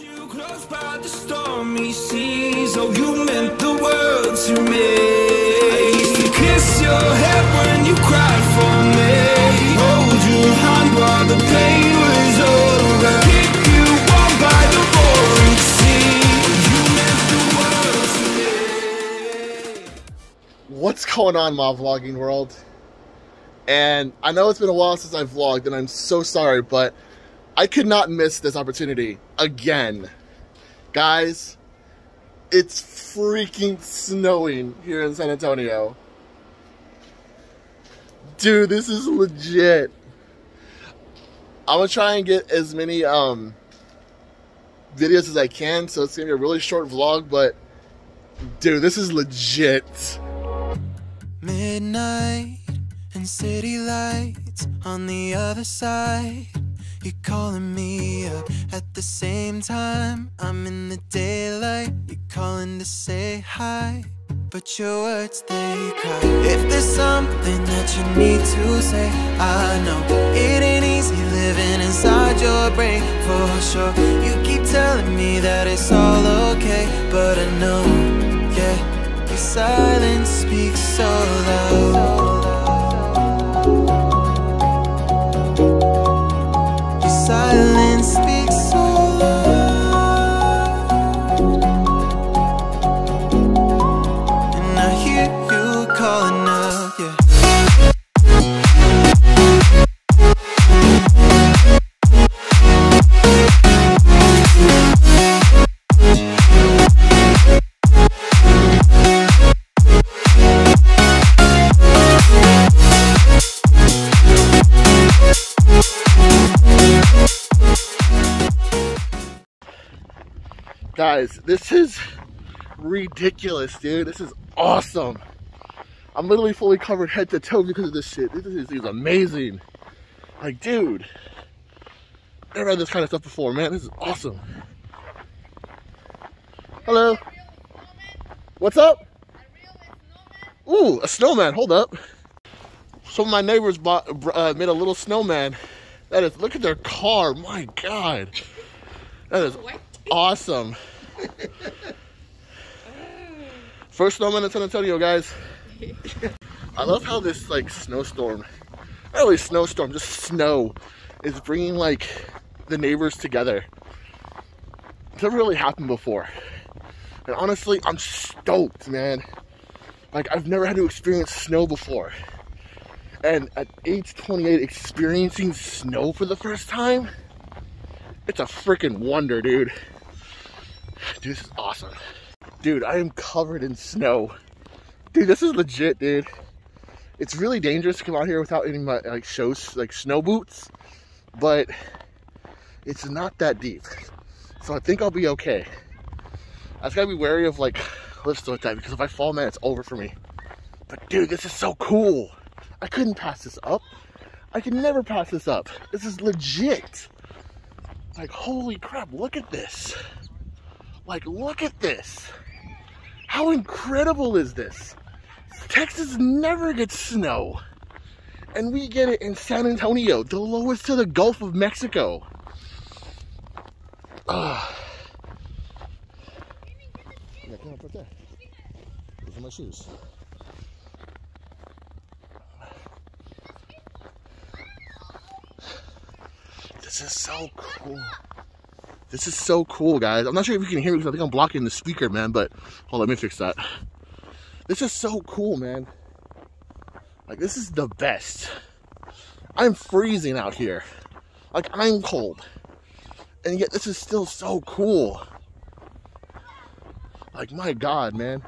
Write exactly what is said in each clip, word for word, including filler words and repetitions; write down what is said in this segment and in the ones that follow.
Held you close by the stormy seas. Oh, you meant the world to me. I used to kiss your head when you cried for me. Hold your hand while the pain was over. Keep you warm by the roaring sea. You meant the world to me. What's going on, my vlogging world? And I know it's been a while since I've vlogged, and I'm so sorry, but I could not miss this opportunity again. Guys, it's freaking snowing here in San Antonio. Dude, this is legit. I'm gonna try and get as many um, videos as I can, so it's gonna be a really short vlog, but dude, this is legit. Midnight and city lights on the other side. You're calling me up at the same time. I'm in the daylight. You're calling to say hi, but your words, they cry. If there's something that you need to say, I know it ain't easy living inside your brain, for sure. You keep telling me that it's all okay, but I know, yeah, your silence speaks so loud. Silence speaks so loud, and I hear you calling out, yeah. Guys, this is ridiculous, dude. This is awesome. I'm literally fully covered head to toe because of this shit. This is, this is amazing. Like, dude, I've never had this kind of stuff before, man. This is awesome. Hello. What's up? Ooh, a snowman. Hold up. Some of my neighbors bought, uh, made a little snowman. That is, look at their car. My God. That is awesome. First snowman in San Antonio, guys. I love how this like snowstorm, not really snowstorm, just snow, is bringing like the neighbors together. It's never really happened before, and honestly, I'm stoked, man. Like, I've never had to experience snow before, and at age twenty-eight, experiencing snow for the first time, it's a freaking wonder, dude. Dude, this is awesome. Dude, I am covered in snow. Dude, this is legit, dude. It's really dangerous to come out here without any like shows, like snow boots, but it's not that deep, so I think I'll be okay. I just gotta be wary of like lifts like that, because if I fall, man, it's over for me. But dude, this is so cool. I couldn't pass this up. I could never pass this up. This is legit. Like, holy crap, look at this. Like, look at this. How incredible is this? Texas never gets snow, and we get it in San Antonio, the lowest to the Gulf of Mexico. Uh. Yeah, come up right there. Those are my shoes. This is so cool. This is so cool, guys. I'm not sure if you can hear me because I think I'm blocking the speaker, man, but hold on, let me fix that. This is so cool, man. Like, this is the best. I'm freezing out here. Like, I'm cold. And yet this is still so cool. Like, my God, man.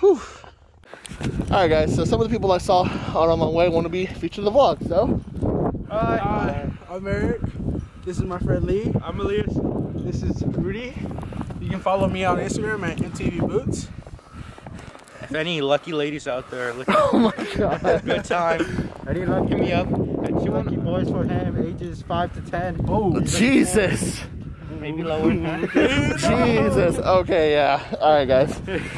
Whew. Alright, guys, so some of the people I saw out on my way want to be featured in the vlog, so. Hi. Hi, I'm Eric. This is my friend Lee. I'm Elias. This is Rudy. You can follow me on Instagram at M T V Boots. If any lucky ladies out there are looking oh my God. Good time, any lucky hit me up at two lucky boys for him, ages five to ten. Oh, Jesus. Maybe lower. Jesus. Okay, yeah. All right, guys. Maybe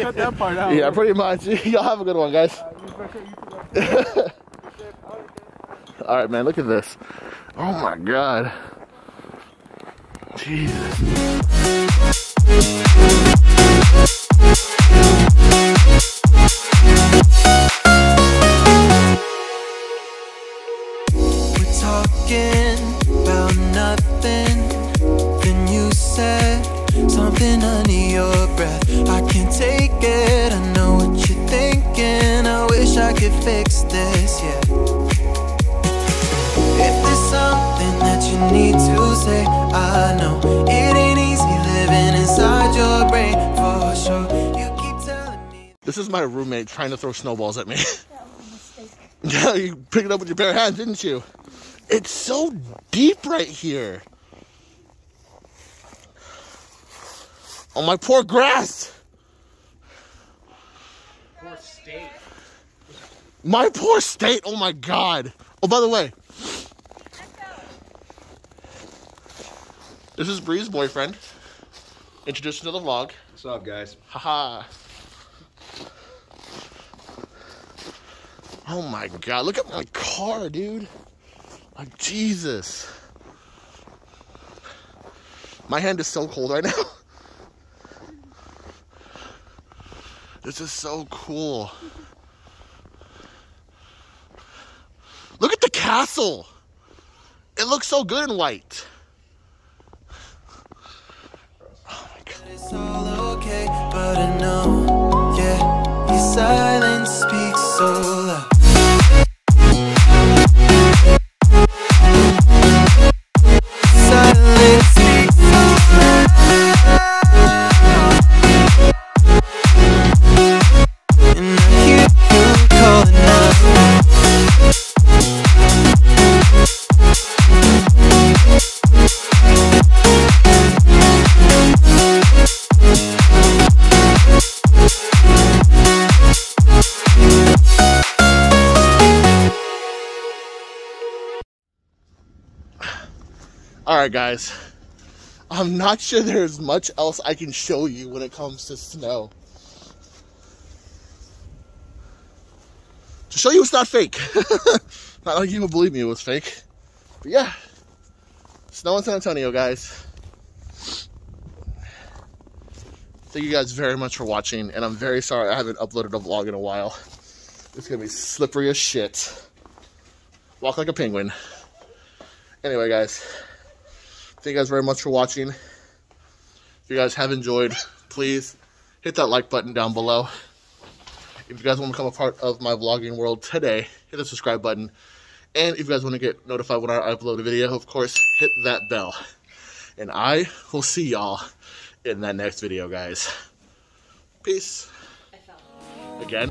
cut that part out. Yeah, pretty much. Y'all have a good one, guys. Uh, All right, man, look at this. Oh my God. Jesus. Something under your breath, I can't take it. I know what you're thinking. I wish I could fix this, yeah. If there's something that you need to say, I know it ain't easy living inside your brain, for sure. You keep telling me. This is my roommate trying to throw snowballs at me. That was a mistake. You picked it up with your bare hands, didn't you? It's so deep right here. Oh, my poor grass! Poor state. My poor state, oh my god. Oh, by the way. This is Bree's boyfriend. Introduced to the vlog. What's up, guys? Haha. Oh my god, look at my car, dude. Like, Jesus. My hand is so cold right now. This is so cool. Look at the castle. It looks so good in white. Oh my god. It's all okay, but I know, yeah, your silence speaks so loud. Alright guys, I'm not sure there's much else I can show you when it comes to snow. To show you it's not fake. Not like you would believe me it was fake. But yeah, snow in San Antonio, guys. Thank you guys very much for watching, and I'm very sorry I haven't uploaded a vlog in a while. It's gonna be slippery as shit. Walk like a penguin. Anyway guys, thank you guys very much for watching. If you guys have enjoyed, please hit that like button down below. If you guys want to become a part of my vlogging world today, hit the subscribe button. And if you guys want to get notified when I upload a video, of course, hit that bell. And I will see y'all in that next video, guys. Peace. Again.